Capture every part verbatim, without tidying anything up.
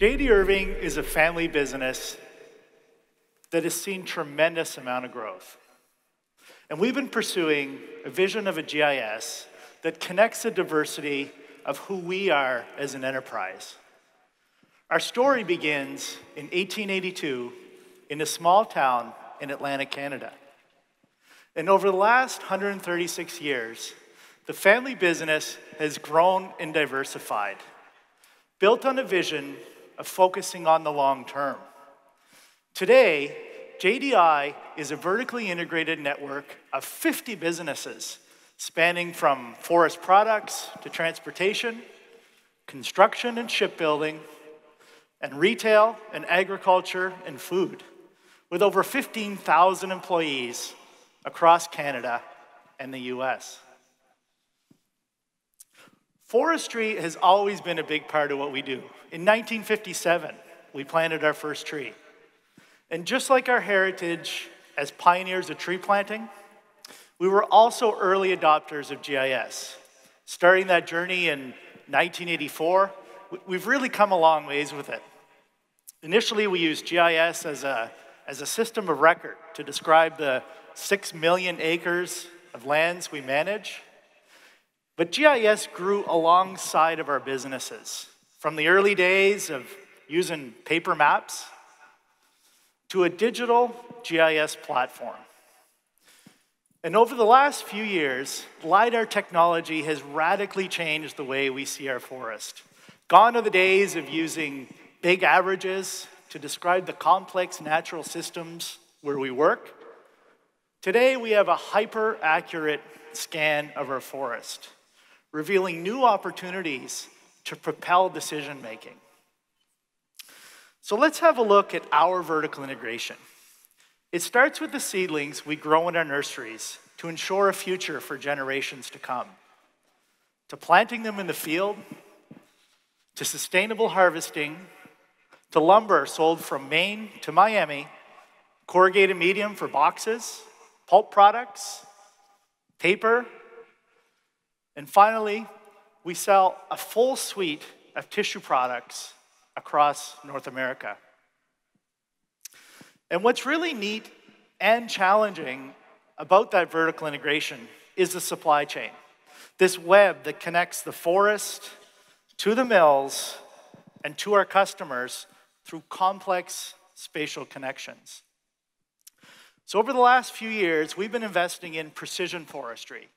J D. Irving is a family business that has seen tremendous amount of growth. And we've been pursuing a vision of a G I S that connects the diversity of who we are as an enterprise. Our story begins in eighteen eighty-two in a small town in Atlantic Canada. And over the last one hundred thirty-six years, the family business has grown and diversified, built on a vision of focusing on the long term. Today, J D I is a vertically integrated network of fifty businesses spanning from forest products to transportation, construction and shipbuilding, and retail and agriculture and food, with over fifteen thousand employees across Canada and the U S. Forestry has always been a big part of what we do. In nineteen fifty-seven, we planted our first tree. And just like our heritage as pioneers of tree planting, we were also early adopters of G I S. Starting that journey in nineteen eighty-four, we've really come a long ways with it. Initially, we used G I S as a, as a system of record to describe the six million acres of lands we manage. But G I S grew alongside of our businesses, from the early days of using paper maps to a digital G I S platform. And over the last few years, LiDAR technology has radically changed the way we see our forest. Gone are the days of using big averages to describe the complex natural systems where we work. Today, we have a hyper-accurate scan of our forest, revealing new opportunities to propel decision-making. So let's have a look at our vertical integration. It starts with the seedlings we grow in our nurseries to ensure a future for generations to come, to planting them in the field, to sustainable harvesting, to lumber sold from Maine to Miami, corrugated medium for boxes, pulp products, paper, and finally, we sell a full suite of tissue products across North America. And what's really neat and challenging about that vertical integration is the supply chain, this web that connects the forest to the mills and to our customers through complex spatial connections. So over the last few years, we've been investing in precision forestry,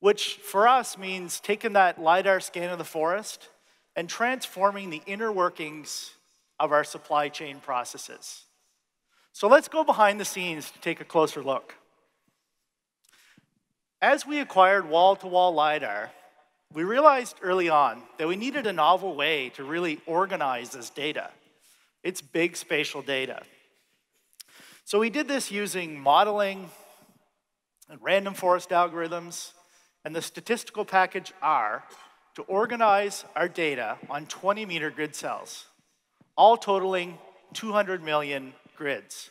which for us means taking that LiDAR scan of the forest and transforming the inner workings of our supply chain processes. So let's go behind the scenes to take a closer look. As we acquired wall-to-wall LiDAR, we realized early on that we needed a novel way to really organize this data. It's big spatial data. So we did this using modeling and random forest algorithms and the statistical package R to organize our data on twenty meter grid cells, all totaling two hundred million grids.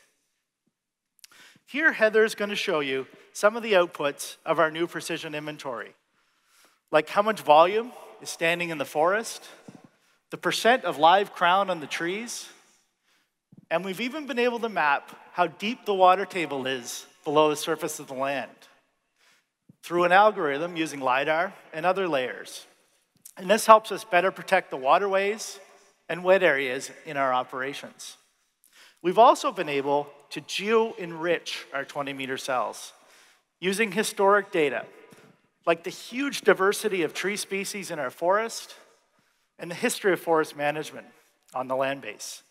Here, Heather's going to show you some of the outputs of our new precision inventory, like how much volume is standing in the forest, the percent of live crown on the trees, and we've even been able to map how deep the water table is below the surface of the land through an algorithm using LiDAR and other layers. And this helps us better protect the waterways and wet areas in our operations. We've also been able to geo-enrich our twenty meter cells using historic data, like the huge diversity of tree species in our forest and the history of forest management on the land base.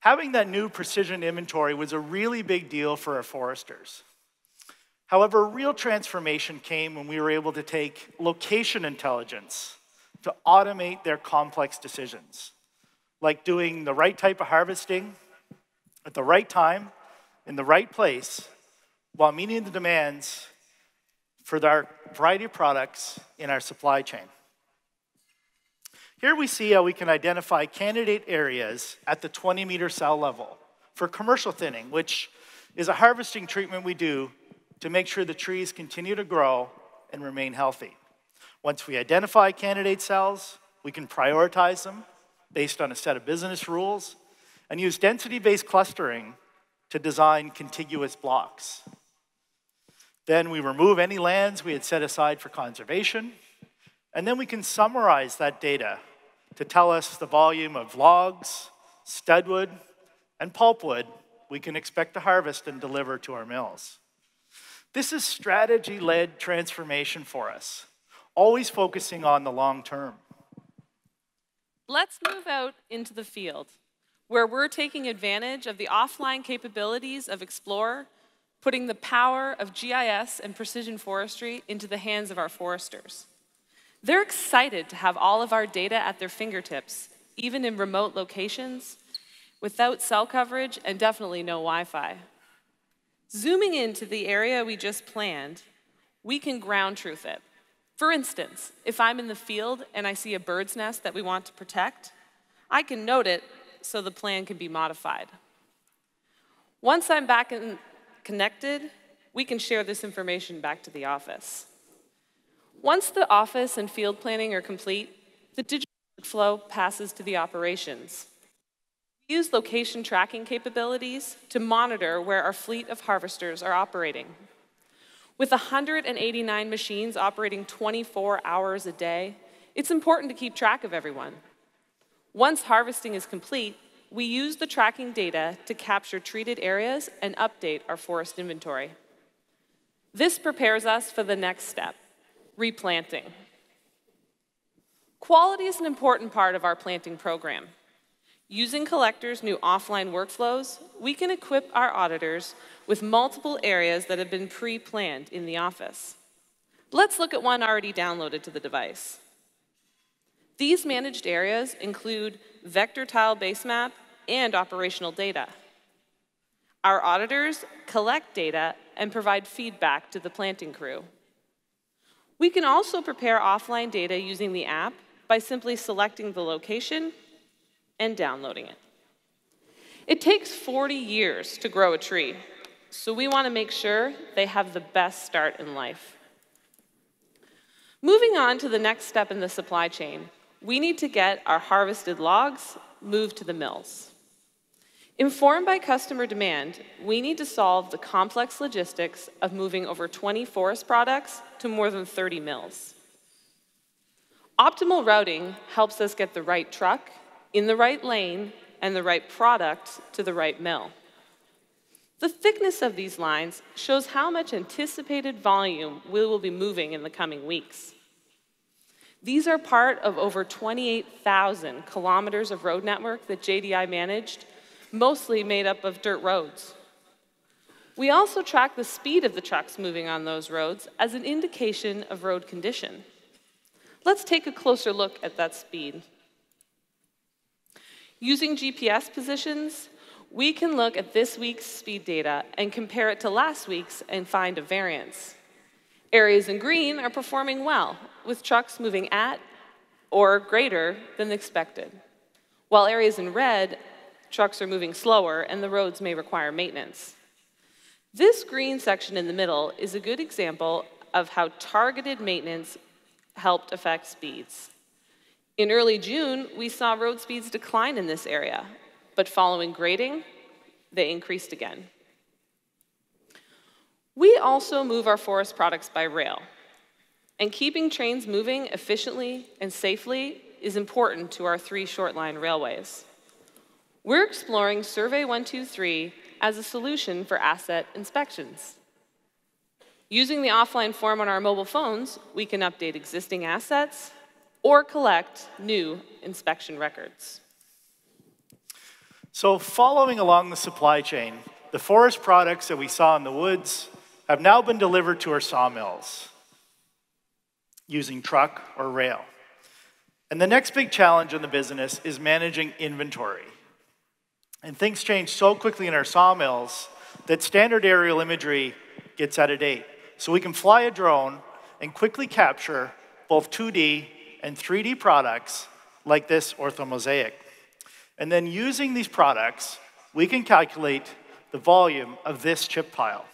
Having that new precision inventory was a really big deal for our foresters. However, real transformation came when we were able to take location intelligence to automate their complex decisions, like doing the right type of harvesting at the right time, in the right place, while meeting the demands for our variety of products in our supply chain. Here we see how we can identify candidate areas at the twenty meter cell level for commercial thinning, which is a harvesting treatment we do to make sure the trees continue to grow and remain healthy. Once we identify candidate cells, we can prioritize them based on a set of business rules, and use density-based clustering to design contiguous blocks. Then we remove any lands we had set aside for conservation, and then we can summarize that data to tell us the volume of logs, studwood, and pulpwood we can expect to harvest and deliver to our mills. This is strategy-led transformation for us, always focusing on the long term. Let's move out into the field, where we're taking advantage of the offline capabilities of Explorer, putting the power of G I S and precision forestry into the hands of our foresters. They're excited to have all of our data at their fingertips, even in remote locations, without cell coverage and definitely no Wi-Fi. Zooming into the area we just planned, we can ground truth it. For instance, if I'm in the field and I see a bird's nest that we want to protect, I can note it so the plan can be modified. Once I'm back and connected, we can share this information back to the office. Once the office and field planning are complete, the digital flow passes to the operations. We use location tracking capabilities to monitor where our fleet of harvesters are operating. With one hundred eighty-nine machines operating twenty-four hours a day, it's important to keep track of everyone. Once harvesting is complete, we use the tracking data to capture treated areas and update our forest inventory. This prepares us for the next step, replanting. Quality is an important part of our planting program. Using Collector's new offline workflows, we can equip our auditors with multiple areas that have been pre-planned in the office. Let's look at one already downloaded to the device. These managed areas include vector tile base map and operational data. Our auditors collect data and provide feedback to the planting crew. We can also prepare offline data using the app by simply selecting the location and downloading it. It takes forty years to grow a tree, so we want to make sure they have the best start in life. Moving on to the next step in the supply chain, we need to get our harvested logs moved to the mills. Informed by customer demand, we need to solve the complex logistics of moving over twenty forest products to more than thirty mills. Optimal routing helps us get the right truck in the right lane, and the right product to the right mill. The thickness of these lines shows how much anticipated volume we will be moving in the coming weeks. These are part of over twenty-eight thousand kilometers of road network that J D I managed, mostly made up of dirt roads. We also track the speed of the trucks moving on those roads as an indication of road condition. Let's take a closer look at that speed. Using G P S positions, we can look at this week's speed data and compare it to last week's and find a variance. Areas in green are performing well, with trucks moving at or greater than expected, while areas in red, trucks are moving slower and the roads may require maintenance. This green section in the middle is a good example of how targeted maintenance helped affect speeds. In early June, we saw road speeds decline in this area, but following grading, they increased again. We also move our forest products by rail, and keeping trains moving efficiently and safely is important to our three shortline railways. We're exploring Survey one two three as a solution for asset inspections. Using the offline form on our mobile phones, we can update existing assets, or collect new inspection records. So following along the supply chain, the forest products that we saw in the woods have now been delivered to our sawmills using truck or rail. And the next big challenge in the business is managing inventory. And things change so quickly in our sawmills that standard aerial imagery gets out of date. So we can fly a drone and quickly capture both two D and three D products like this orthomosaic. And then using these products, we can calculate the volume of this chip pile.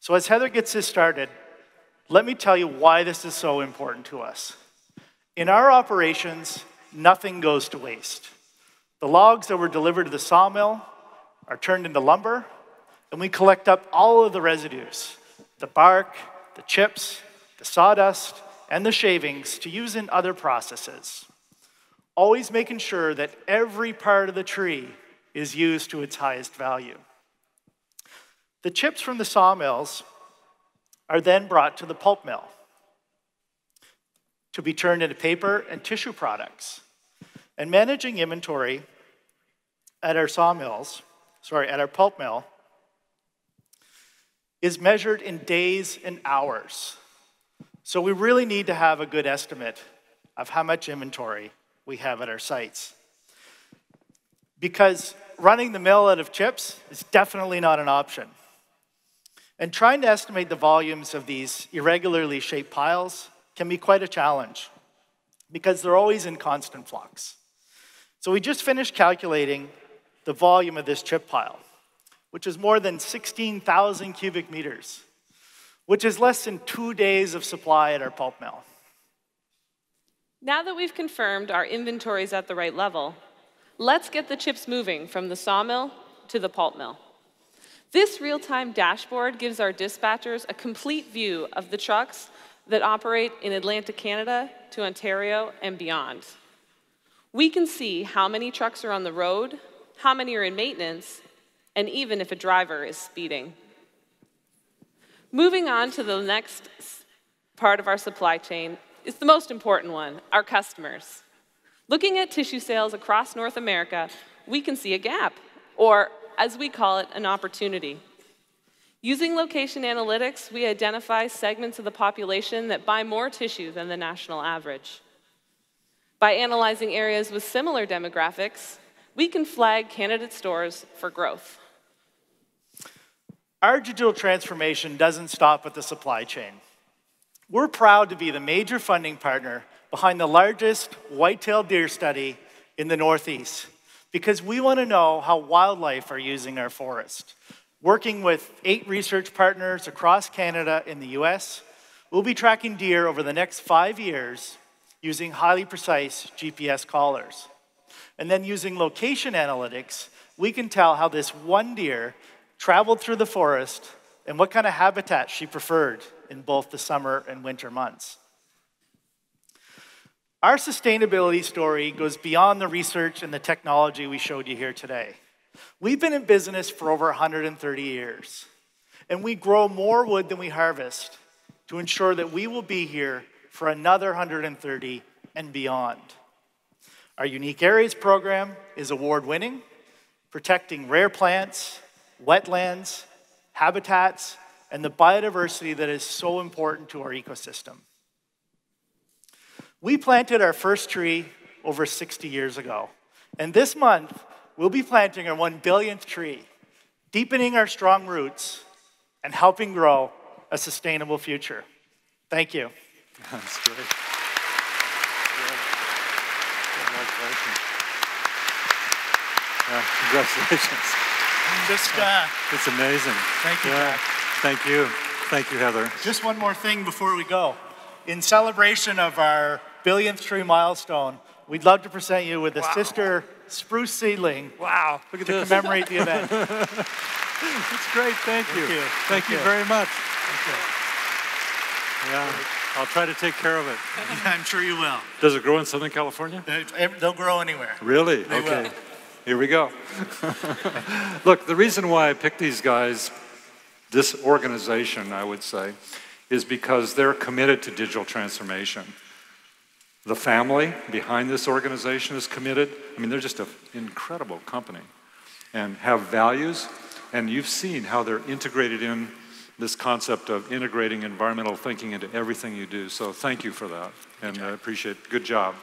So as Heather gets this started, let me tell you why this is so important to us. In our operations, nothing goes to waste. The logs that were delivered to the sawmill are turned into lumber, and we collect up all of the residues, the bark, the chips, the sawdust, and the shavings to use in other processes, always making sure that every part of the tree is used to its highest value. The chips from the sawmills are then brought to the pulp mill to be turned into paper and tissue products. And managing inventory at our sawmills, sorry, at our pulp mill, is measured in days and hours. So we really need to have a good estimate of how much inventory we have at our sites, because running the mill out of chips is definitely not an option. And trying to estimate the volumes of these irregularly shaped piles can be quite a challenge, because they're always in constant flux. So we just finished calculating the volume of this chip pile, which is more than sixteen thousand cubic meters, which is less than two days of supply at our pulp mill. Now that we've confirmed our inventory is at the right level, let's get the chips moving from the sawmill to the pulp mill. This real-time dashboard gives our dispatchers a complete view of the trucks that operate in Atlantic Canada to Ontario and beyond. We can see how many trucks are on the road, how many are in maintenance, and even if a driver is speeding. Moving on to the next part of our supply chain is the most important one, our customers. Looking at tissue sales across North America, we can see a gap, or as we call it, an opportunity. Using location analytics, we identify segments of the population that buy more tissue than the national average. By analyzing areas with similar demographics, we can flag candidate stores for growth. Our digital transformation doesn't stop at the supply chain. We're proud to be the major funding partner behind the largest white-tailed deer study in the Northeast, because we want to know how wildlife are using our forest. Working with eight research partners across Canada and the U S, we'll be tracking deer over the next five years using highly precise G P S collars. And then using location analytics, we can tell how this one deer traveled through the forest and what kind of habitat she preferred in both the summer and winter months. Our sustainability story goes beyond the research and the technology we showed you here today. We've been in business for over one hundred thirty years, and we grow more wood than we harvest to ensure that we will be here for another one hundred thirty and beyond. Our Unique Areas program is award-winning, protecting rare plants, wetlands, habitats, and the biodiversity that is so important to our ecosystem. We planted our first tree over sixty years ago, and this month, we'll be planting our one billionth tree, deepening our strong roots, and helping grow a sustainable future. Thank you. That's great. Yeah. Congratulations. Yeah, congratulations. Just, uh, it's amazing. Thank you, yeah. Jack. Thank you. Thank you, Heather. Just one more thing before we go. In celebration of our billionth tree milestone, we'd love to present you with a wow. sister spruce seedling. Wow, look at this. To commemorate the event. That's great, thank you. Thank you, thank thank you very much. Thank you. Yeah, I'll try to take care of it. I'm sure you will. Does it grow in Southern California? They'll grow anywhere. Really? They okay. Will. Here we go. Look, the reason why I picked these guys, this organization, I would say, is because they're committed to digital transformation. The family behind this organization is committed. I mean, they're just an incredible company and have values. And you've seen how they're integrated in this concept of integrating environmental thinking into everything you do. So thank you for that. And I appreciate it. Good job.